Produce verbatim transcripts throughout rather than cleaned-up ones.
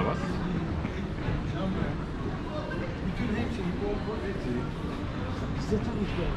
da var. Bütün hepsini kontrol edeceğiz. Bize tabii ki.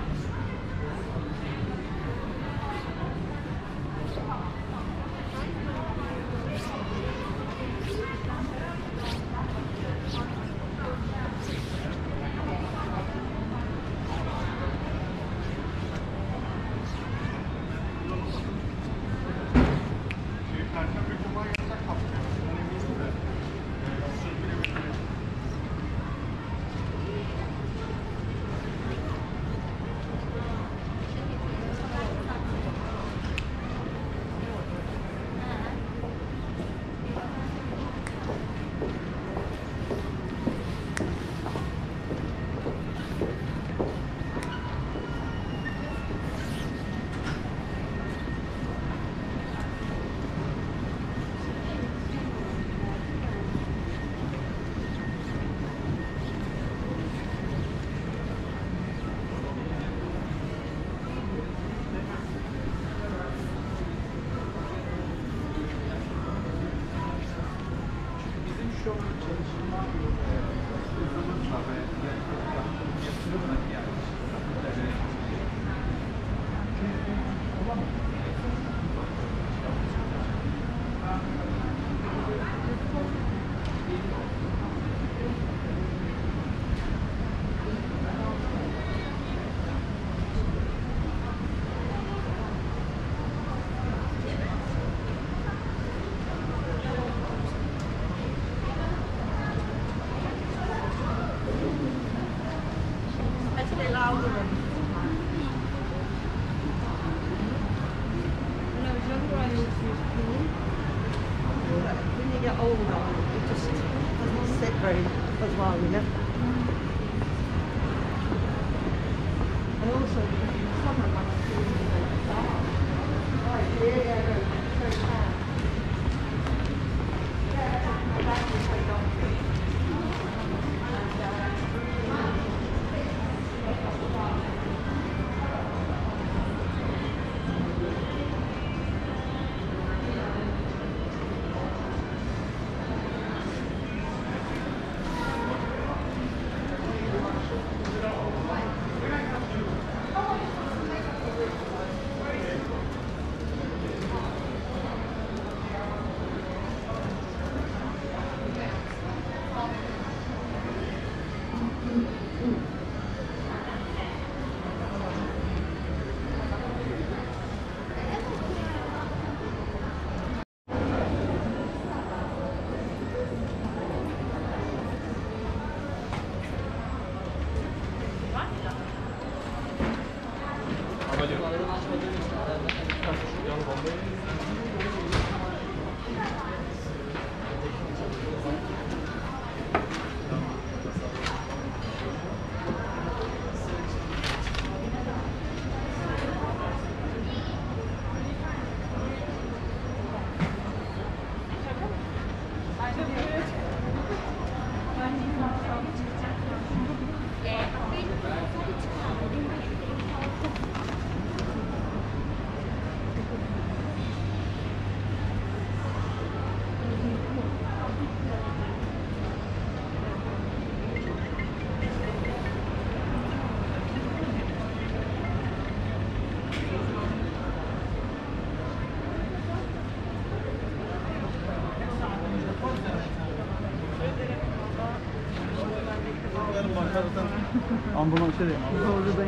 Ambulans şey. Zorlu ben.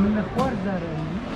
Mümkün var zaten.